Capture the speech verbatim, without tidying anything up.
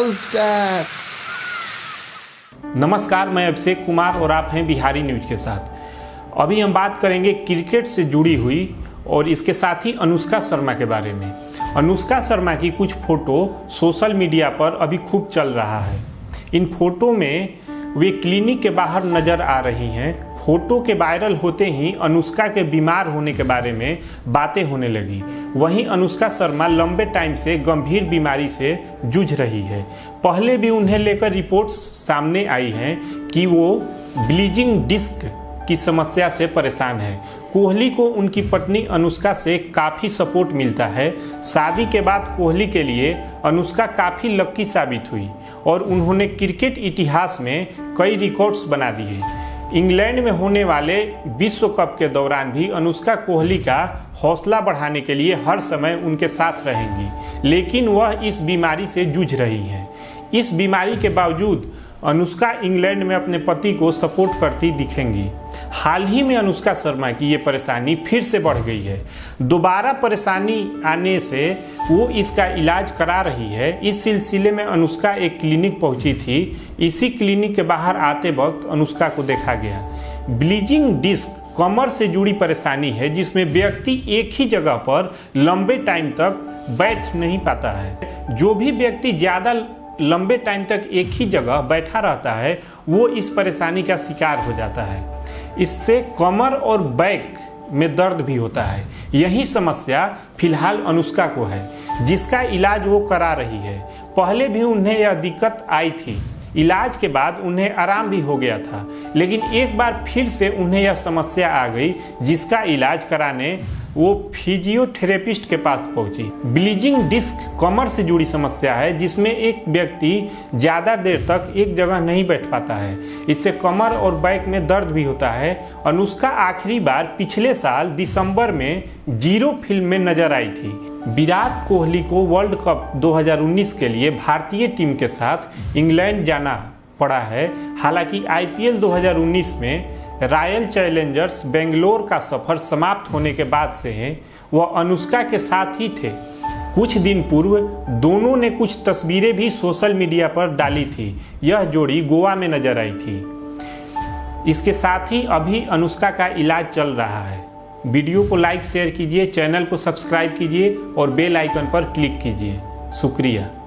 Foul step. नमस्कार, मैं अभिषेक कुमार और आप हैं बिहारी न्यूज के साथ। अभी हम बात करेंगे क्रिकेट से जुड़ी हुई और इसके साथ ही अनुष्का शर्मा के बारे में। अनुष्का शर्मा की कुछ फोटो सोशल मीडिया पर अभी खूब चल रहा है। इन फोटो में वे क्लिनिक के बाहर नजर आ रही हैं। फोटो के वायरल होते ही अनुष्का के बीमार होने के बारे में बातें होने लगी। वहीं अनुष्का शर्मा लंबे टाइम से गंभीर बीमारी से जूझ रही है। पहले भी उन्हें लेकर रिपोर्ट्स सामने आई हैं कि वो ब्लीचिंग डिस्क की समस्या से परेशान है। कोहली को उनकी पत्नी अनुष्का से काफ़ी सपोर्ट मिलता है। शादी के बाद कोहली के लिए अनुष्का काफ़ी लकी साबित हुई और उन्होंने क्रिकेट इतिहास में कई रिकॉर्ड्स बना दिए। इंग्लैंड में होने वाले विश्व कप के दौरान भी अनुष्का कोहली का हौसला बढ़ाने के लिए हर समय उनके साथ रहेंगी, लेकिन वह इस बीमारी से जूझ रही हैं। इस बीमारी के बावजूद अनुष्का इंग्लैंड में अपने पति को सपोर्ट करती दिखेंगी। हाल ही में अनुष्का शर्मा की ये परेशानी फिर से बढ़ गई है। दोबारा परेशानी आने से वो इसका इलाज करा रही है। इस सिलसिले में अनुष्का एक क्लिनिक पहुंची थी। इसी क्लिनिक के बाहर आते वक्त अनुष्का को देखा गया। ब्लीचिंग डिस्क कमर से जुड़ी परेशानी है जिसमें व्यक्ति एक ही जगह पर लंबे टाइम तक बैठ नहीं पाता है। जो भी व्यक्ति ज़्यादा लंबे टाइम तक एक ही जगह बैठा रहता है वो इस परेशानी का शिकार हो जाता है। इससे कमर और बैक में दर्द भी होता है। यही समस्या फिलहाल अनुष्का को है, जिसका इलाज वो करा रही है। पहले भी उन्हें यह दिक्कत आई थी, इलाज के बाद उन्हें आराम भी हो गया था, लेकिन एक बार फिर से उन्हें यह समस्या आ गई, जिसका इलाज कराने वो फिजियोथेरेपिस्ट के पास पहुंची। ब्लीचिंग डिस्क कमर से जुड़ी समस्या है जिसमें एक व्यक्ति ज़्यादा देर तक एक जगह नहीं बैठ पाता है। इससे कमर और बैक में दर्द भी होता है। अनुष्का आखिरी बार पिछले साल दिसंबर में जीरो फिल्म में नजर आई थी। विराट कोहली को वर्ल्ड कप दो हज़ार उन्नीस के लिए भारतीय टीम के साथ इंग्लैंड जाना पड़ा है। हालांकि आई पी एल दो हज़ार उन्नीस में रॉयल चैलेंजर्स बेंगलोर का सफर समाप्त होने के बाद से हैं वह अनुष्का के साथ ही थे। कुछ दिन पूर्व दोनों ने कुछ तस्वीरें भी सोशल मीडिया पर डाली थी। यह जोड़ी गोवा में नजर आई थी। इसके साथ ही अभी अनुष्का का इलाज चल रहा है। वीडियो को लाइक शेयर कीजिए, चैनल को सब्सक्राइब कीजिए और बेल आइकन पर क्लिक कीजिए। शुक्रिया।